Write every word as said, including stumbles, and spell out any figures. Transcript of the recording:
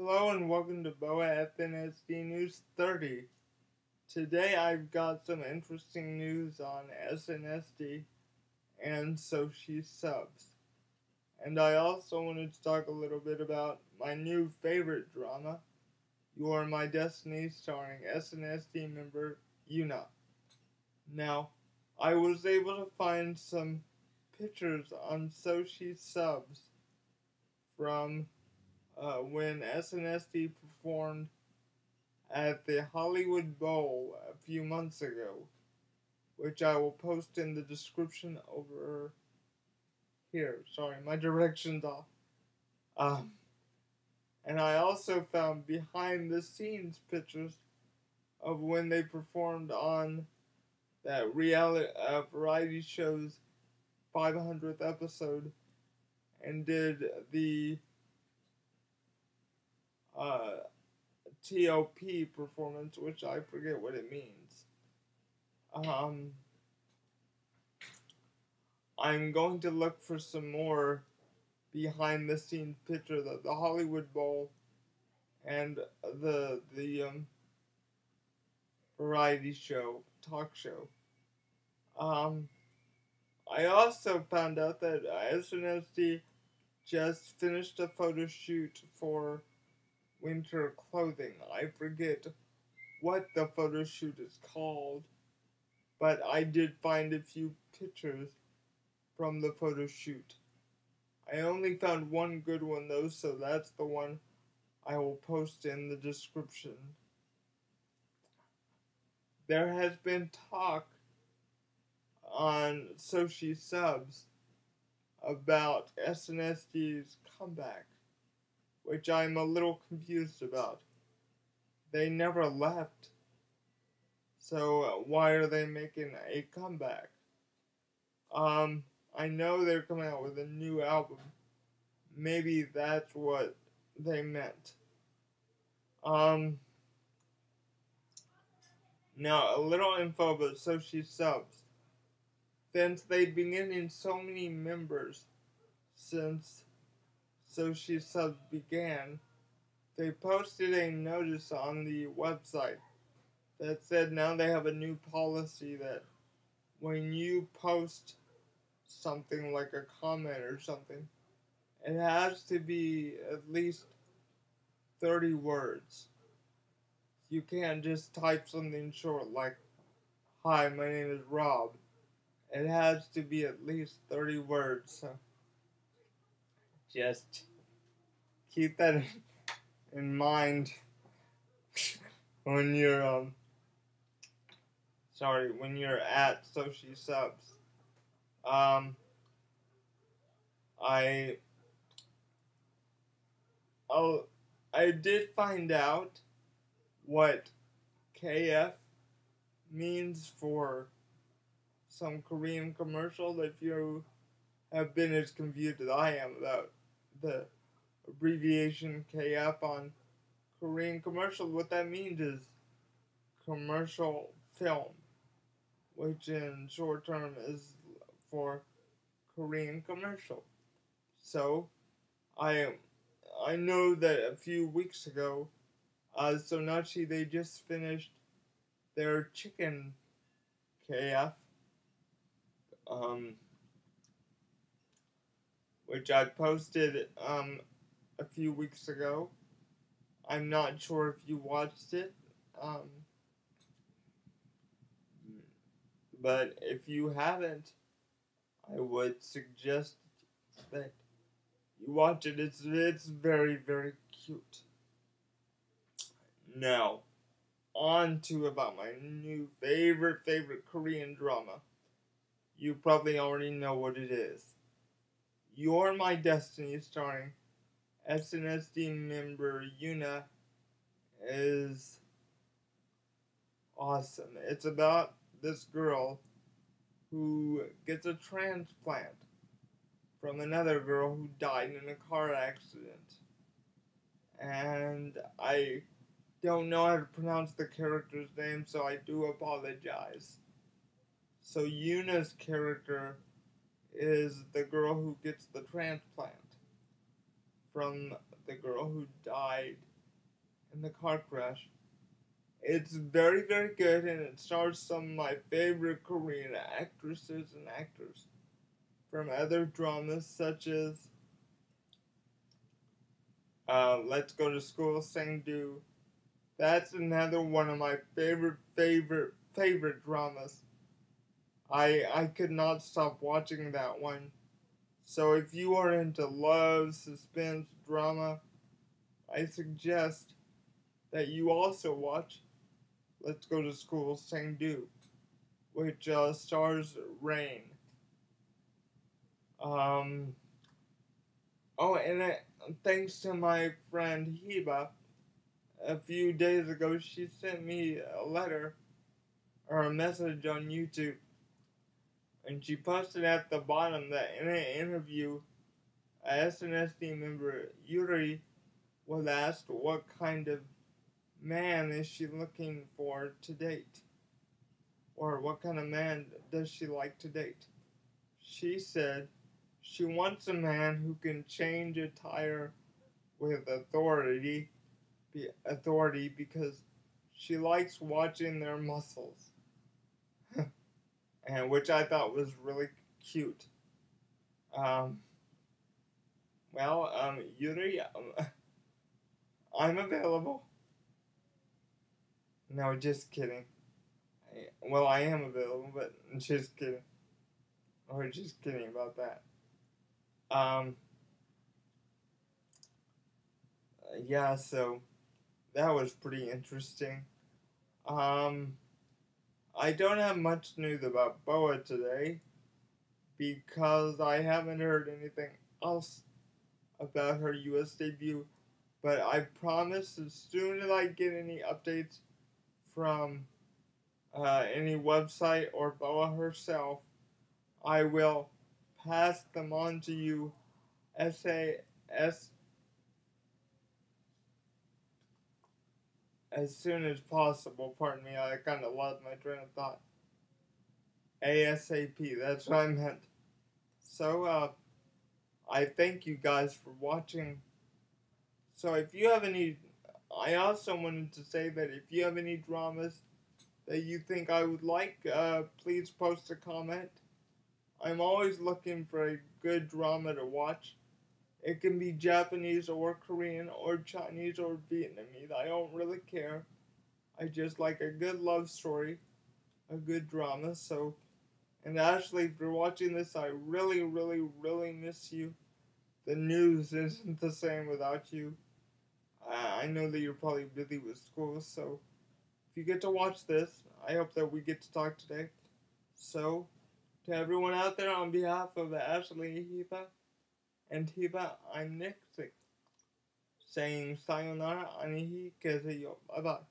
Hello and welcome to B O A N S D News thirty. Today I've got some interesting news on S N S D and Soshi subs. And I also wanted to talk a little bit about my new favorite drama, You Are My Destiny, starring S N S D member Yuna. Now, I was able to find some pictures on Soshi subs from Uh, when S N S D performed at the Hollywood Bowl a few months ago, which I will post in the description over here. Sorry, my directions off. Um, and I also found behind the scenes pictures of when they performed on that reality uh, variety show's five hundredth episode and did the Uh, T O P performance, which I forget what it means. Um, I'm going to look for some more behind the scenes pictures of the Hollywood Bowl and the the um, variety show, talk show. Um, I also found out that S N S D just finished a photo shoot for winter clothing. I forget what the photo shoot is called, but I did find a few pictures from the photo shoot. I only found one good one though, so that's the one I will post in the description. There has been talk on Soshi subs about S N S D's comeback, which I'm a little confused about. They never left, so why are they making a comeback? Um, I know they're coming out with a new album. Maybe that's what they meant. Um, now, a little info about Soshi subs. Since they've been getting so many members since Soshi subs began, they posted a notice on the website that said now they have a new policy that when you post something like a comment or something, it has to be at least thirty words. You can't just type something short like, "Hi, my name is Rob." It has to be at least thirty words. So just keep that in mind when you're um sorry when you're at Soshi subs. Um, I oh I did find out what K F means for some Korean commercial. If you have been as confused as I am about the abbreviation K F on Korean commercials, what that means is commercial film, which in short term is for Korean commercial. So I I know that a few weeks ago, uh, Sonachi, they just finished their chicken K F, um, which I posted um, a few weeks ago. I'm not sure if you watched it, um, but if you haven't, I would suggest that you watch it. It's, it's very, very cute. Now, on to about my new favorite, favorite Korean drama. You probably already know what it is. You Are My Destiny, starring S N S D member Yuna, is awesome. It's about this girl who gets a transplant from another girl who died in a car accident. And I don't know how to pronounce the character's name, so I do apologize. So Yuna's character is the girl who gets the transplant from the girl who died in the car crash. It's very, very good, and it stars some of my favorite Korean actresses and actors from other dramas such as uh, Let's Go to School, Sang-do. That's another one of my favorite, favorite, favorite dramas. I, I could not stop watching that one. So if you are into love, suspense, drama, I suggest that you also watch Let's Go to School, Sang-do, which uh, stars Rain. Um, oh, and I, thanks to my friend Hiba, a few days ago she sent me a letter or a message on YouTube, and she posted at the bottom that in an interview, a S N S D member, Yuri, was asked what kind of man is she looking for to date, or what kind of man does she like to date. She said she wants a man who can change a tire with authority be authority because she likes watching their muscles, and which I thought was really cute. Um, well, um, Yuri, um, I'm available. No, just kidding. I, well, I am available, but just kidding. Or just kidding about that. Um, yeah, so that was pretty interesting. Um, I don't have much news about B O A today because I haven't heard anything else about her U S debut, but I promise as soon as I get any updates from uh, any website or B O A herself, I will pass them on to you. S A S as soon as possible. Pardon me, I kind of lost my train of thought. ASAP, that's what I meant. So, uh, I thank you guys for watching. So if you have any, I also wanted to say that if you have any dramas that you think I would like, uh, please post a comment. I'm always looking for a good drama to watch. It can be Japanese or Korean or Chinese or Vietnamese. I don't really care. I just like a good love story, a good drama. So, and Ashley, if you're watching this, I really, really, really miss you. The news isn't the same without you. I know that you're probably busy with school, so if you get to watch this, I hope that we get to talk today. So, to everyone out there, on behalf of Ashley, Hiba, and Hiba, I'm Nick, saying sayonara, anihi keseyo, bye-bye.